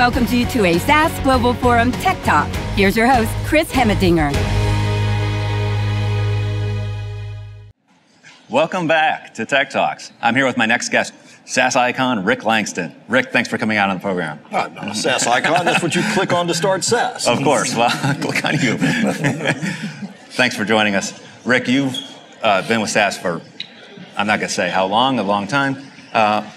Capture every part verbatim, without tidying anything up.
welcomes you to a S A S Global Forum Tech Talk. Here's your host, Chris Hemedinger. Welcome back to Tech Talks. I'm here with my next guest, S A S icon, Rick Langston. Rick, thanks for coming out on the program. I'm not a S A S icon. That's what you click on to start S A S. Of course. Well, click on you. Thanks for joining us. Rick, you've uh, been with S A S for, I'm not going to say how long, a long time. Uh,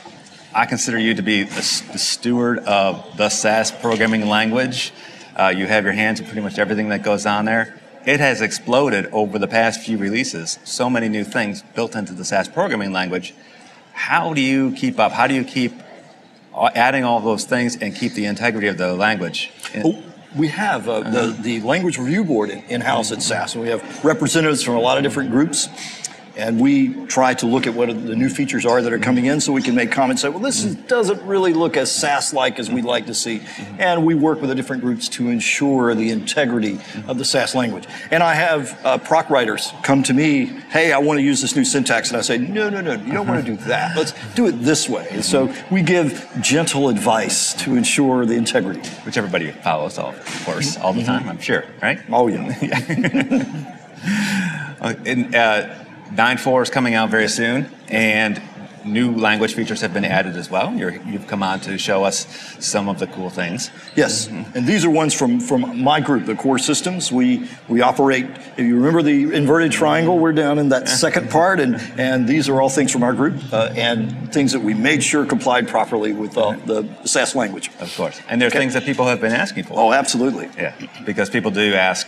I consider you to be the, the steward of the S A S programming language. Uh, you have your hands on pretty much everything that goes on there. It has exploded over the past few releases. So many new things built into the S A S programming language. How do you keep up? How do you keep adding all those things and keep the integrity of the language? Oh, we have uh, the, the Language Review Board in-house at S A S, and we have representatives from a lot of different groups, and we try to look at what the new features are that are coming in so we can make comments, say, well, this is, doesn't really look as S A S-like as we'd like to see, and we work with the different groups to ensure the integrity of the S A S language. And I have uh, proc writers come to me, hey, I want to use this new syntax, and I say, no, no, no, you don't want to do that. Let's do it this way. And so we give gentle advice to ensure the integrity. Which everybody follows, all, of course, all the time, I'm sure, right? Oh, yeah. And, uh, nine point four is coming out very soon, and new language features have been added as well. You're, you've come on to show us some of the cool things. Yes, mm-hmm. And these are ones from, from my group, the core systems. We we operate, if you remember the inverted triangle, we're down in that second part, and, and these are all things from our group, uh, and things that we made sure complied properly with uh, the S A S language. Of course, and there's okay. things that people have been asking for. Oh, absolutely. Yeah, because people do ask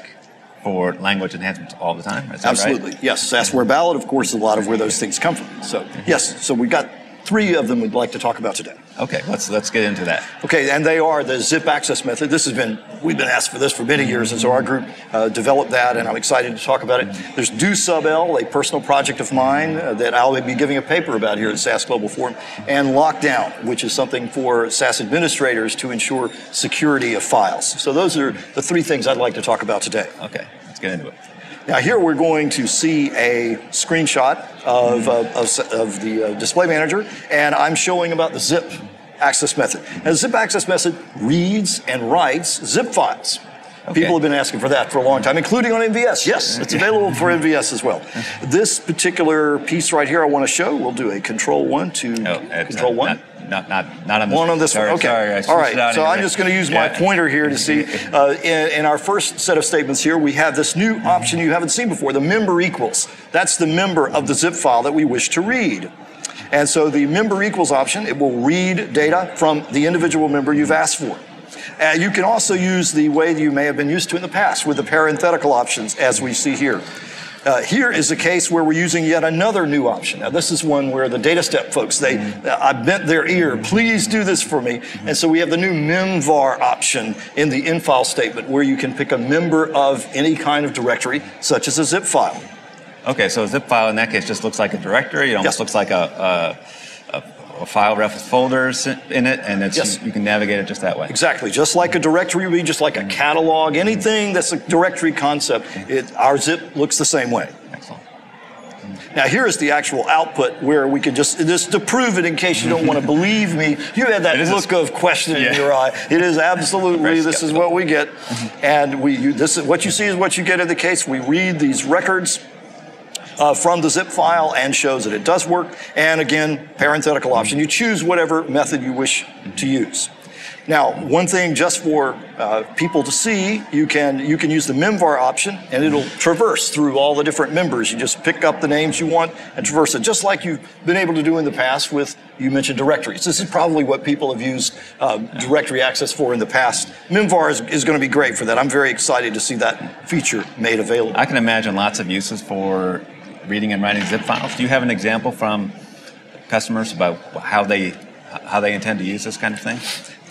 for language enhancements all the time. Is that Absolutely, right? Yes. S A S-ware ballot, of course, is a lot of where those things come from. So, yes, so we've got three of them we'd like to talk about today. Okay, let's let's get into that. Okay, and they are the zip access method. This has been, we've been asked for this for many years, and so our group uh, developed that, and I'm excited to talk about it. There's DoSubL, a personal project of mine uh, that I'll be giving a paper about here at S A S Global Forum, and Lockdown, which is something for S A S administrators to ensure security of files. So those are the three things I'd like to talk about today. Okay, let's get into it. Now here we're going to see a screenshot of, of, of the display manager, and I'm showing about the zip access method. And the zip access method reads and writes zip files. Okay. People have been asking for that for a long time, including on M V S. Yes, it's available for M V S as well. This particular piece right here I want to show, we'll do a control one to oh, control not, one. Not, not, not on this one. One on this sorry, one, okay. Sorry, I All right, so I'm just going to use yeah. my pointer here to see. Uh, in, in our first set of statements here, we have this new option you haven't seen before, the member equals. That's the member of the zip file that we wish to read. And so the member equals option, it will read data from the individual member you've asked for. Uh, you can also use the way that you may have been used to in the past with the parenthetical options as we see here. Uh, here is a case where we're using yet another new option. Now this is one where the data step folks, they, uh, I bent their ear, please do this for me. And so we have the new memvar option in the infile statement where you can pick a member of any kind of directory such as a zip file. Okay, so a zip file in that case just looks like a directory, it almost yes. looks like a, a a file ref with folders in it, and it's, yes. you, you can navigate it just that way. Exactly, just like a directory would be, just like a catalog, anything that's a directory concept, it, our zip looks the same way. Excellent. Now here is the actual output where we can just, just to prove it in case you don't want to believe me, you had that look a, of question yeah. in your eye. It is absolutely, this is what we get, and we, you, this is, what you see is what you get in the case. We read these records Uh, from the zip file and shows that it does work. And again, parenthetical option. You choose whatever method you wish to use. Now, one thing just for uh, people to see, you can, you can use the memvar option and it'll traverse through all the different members. You just pick up the names you want and traverse it, just like you've been able to do in the past with, you mentioned directories. This is probably what people have used uh, directory access for in the past. Memvar is, is going to be great for that. I'm very excited to see that feature made available. I can imagine lots of uses for reading and writing zip files. Do you have an example from customers about how they how they intend to use this kind of thing?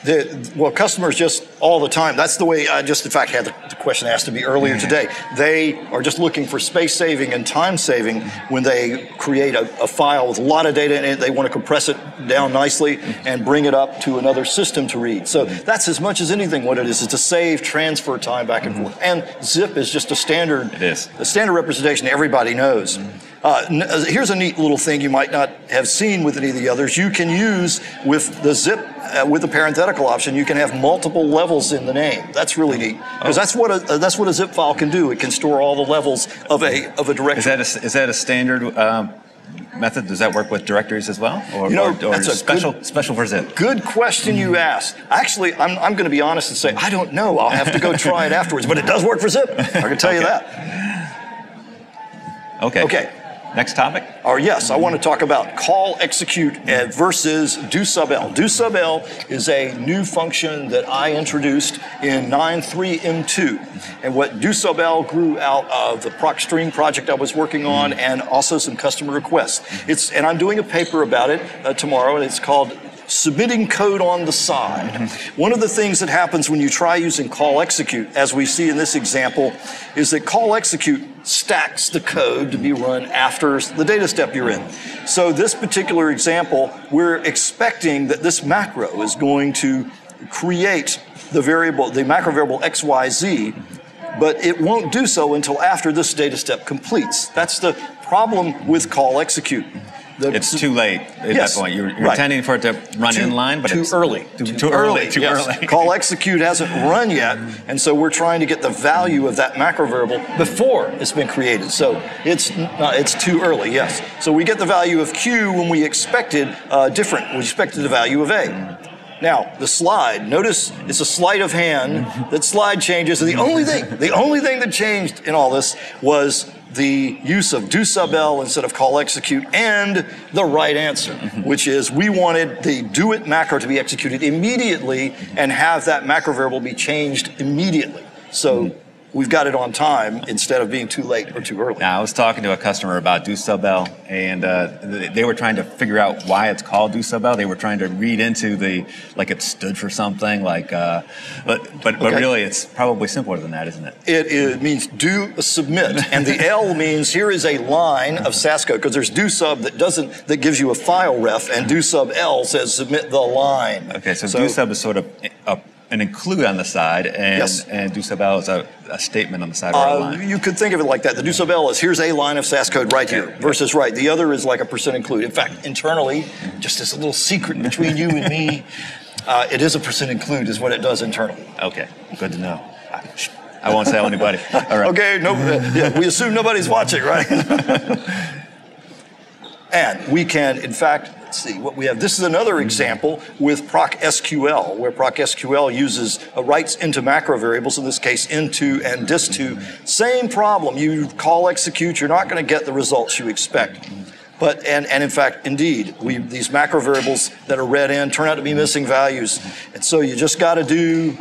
The, well, customers just all the time. That's the way I just, in fact, had the, the question asked to me earlier today. They are just looking for space saving and time saving when they create a, a file with a lot of data in it. They want to compress it down nicely and bring it up to another system to read. So that's as much as anything what it is, is to save transfer time back and mm-hmm. forth. And zip is just a standard, it is. a standard representation everybody knows. Mm-hmm. Uh, here's a neat little thing you might not have seen with any of the others. You can use with the zip, uh, with the parenthetical option, you can have multiple levels in the name. That's really neat, because oh. that's what a, that's what a zip file can do. It can store all the levels of a of a directory. Is that a, is that a standard um, method? Does that work with directories as well, or, you know, or, or special good, special for zip? Good question you asked. Actually, I'm I'm going to be honest and say I don't know. I'll have to go try it afterwards. But it does work for zip. I can tell okay. you that. Okay. Okay. Next topic? Or yes, I want to talk about call execute versus DoSubL. DoSubL is a new function that I introduced in nine three M two. And what DoSubL grew out of the ProcStream project I was working on and also some customer requests. It's, and I'm doing a paper about it uh, tomorrow, and it's called Submitting Code on the Side. Mm-hmm. One of the things that happens when you try using call execute, as we see in this example, is that call execute stacks the code to be run after the data step you're in. So this particular example, we're expecting that this macro is going to create the variable, the macro variable X Y Z, but it won't do so until after this data step completes. That's the problem with call execute. The, it's too late at yes, that point. You're, you're right. intending for it to run too, in line, but too it's early. Too, too, too early. early. Too yes. early. Call execute hasn't run yet, and so we're trying to get the value of that macro variable before it's been created. So it's uh, it's too early. Yes. So we get the value of Q when we expected uh, different. We expected the value of A. Now, the slide, notice it's a sleight of hand. That slide changes, and the only thing, the only thing that changed in all this was the use of DoSubL instead of call execute and the right answer, which is we wanted the do it macro to be executed immediately and have that macro variable be changed immediately. So we've got it on time instead of being too late or too early. Now, I was talking to a customer about DoSubL, and uh, they were trying to figure out why it's called DoSubL. They were trying to read into the, like it stood for something, like, uh, but, but, okay. but really it's probably simpler than that, isn't it? It, it means do submit, and the L means here is a line of S A S code, because there's DoSub that doesn't, that gives you a file ref, and DoSubL says submit the line. Okay, so, so DoSub is sort of a and include on the side, and, yes. and DoSubL is a, a statement on the side or uh, a line. You could think of it like that. The DoSubL is here's a line of S A S code right here versus right. The other is like a percent include. In fact, internally, just as a little secret between you and me, uh, it is a percent include is what it does internally. Okay, good to know. I won't tell anybody. All right. Okay, no, uh, yeah, we assume nobody's watching, right? And we can, in fact, see what we have. This is another example with ProcSQL, where ProcSQL uses uh, writes into macro variables, in this case into and dist two. Same problem. You call execute, you're not going to get the results you expect. But and, and in fact, indeed, we these macro variables that are read in turn out to be missing values. And so you just got to do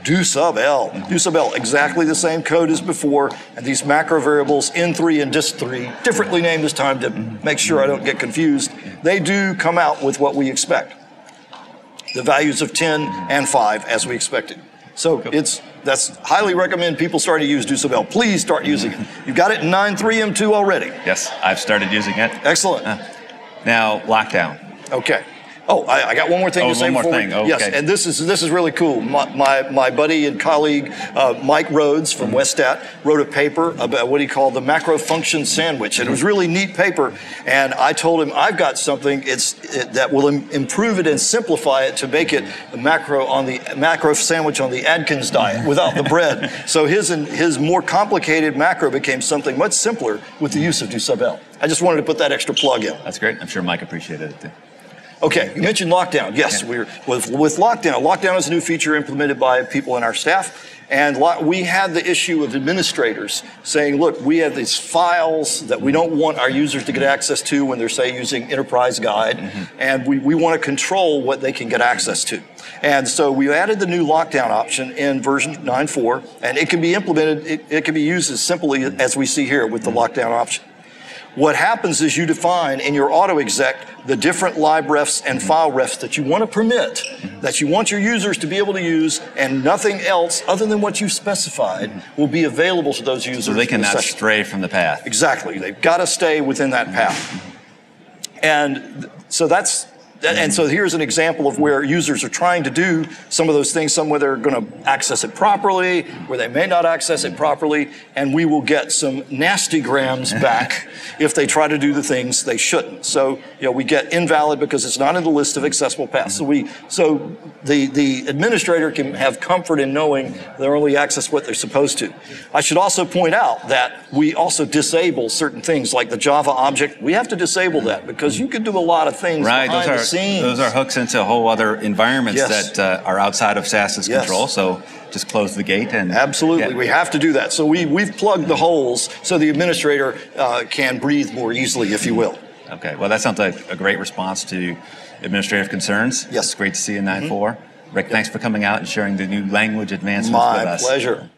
DoSubL. DoSubL, exactly the same code as before, and these macro variables N three and dist three, differently named this time to make sure I don't get confused, they do come out with what we expect. The values of ten and five as we expected. So it's, that's highly recommend people start to use DoSubL. Please start using it. You've got it in nine three M two already. Yes, I've started using it. Excellent. Uh, now, lockdown. Okay. Oh, I, I got one more thing oh, to say. One more before thing. Oh, yes, okay. And this is this is really cool. My my, my buddy and colleague uh, Mike Rhodes from Westat wrote a paper about what he called the macro function sandwich, and it was a really neat paper. And I told him I've got something it's it, that will im improve it and simplify it to make it a macro on the macro sandwich on the Atkins diet without the bread. So his and his more complicated macro became something much simpler with the use of DoSubL. I just wanted to put that extra plug in. That's great. I'm sure Mike appreciated it too. Okay, you mentioned lockdown. Yes, yeah. we're with, with lockdown. Lockdown is a new feature implemented by people in our staff. And lo we had the issue of administrators saying, look, we have these files that we don't want our users to get access to when they're, say, using Enterprise Guide. Mm-hmm. And we, we want to control what they can get access to. And so we added the new lockdown option in version nine point four. And it can be implemented, it, it can be used as simply as we see here with the lockdown option. What happens is you define in your auto-exec the different librefs and file refs that you want to permit, that you want your users to be able to use, and nothing else other than what you've specified will be available to those users. So they cannot stray from the path. Exactly. They've got to stay within that path. And so that's And so here's an example of where users are trying to do some of those things, some where they're going to access it properly, where they may not access it properly, and we will get some nasty grams back if they try to do the things they shouldn't. So, you know, we get invalid because it's not in the list of accessible paths. So we, so the, the administrator can have comfort in knowing they're only access what they're supposed to. I should also point out that we also disable certain things like the Java object. We have to disable that because you can do a lot of things right, behind those are, the scenes. Those are hooks into whole other environments yes. that uh, are outside of SAS's yes. control. So just close the gate and... Absolutely, yeah. we have to do that. So we, we've plugged the holes so the administrator uh, can breathe more easily, if you will. Okay, well that sounds like a great response to administrative concerns. Yes. It's great to see in nine point four. Mm-hmm. Rick, yep. thanks for coming out and sharing the new language advancements My with us. My pleasure.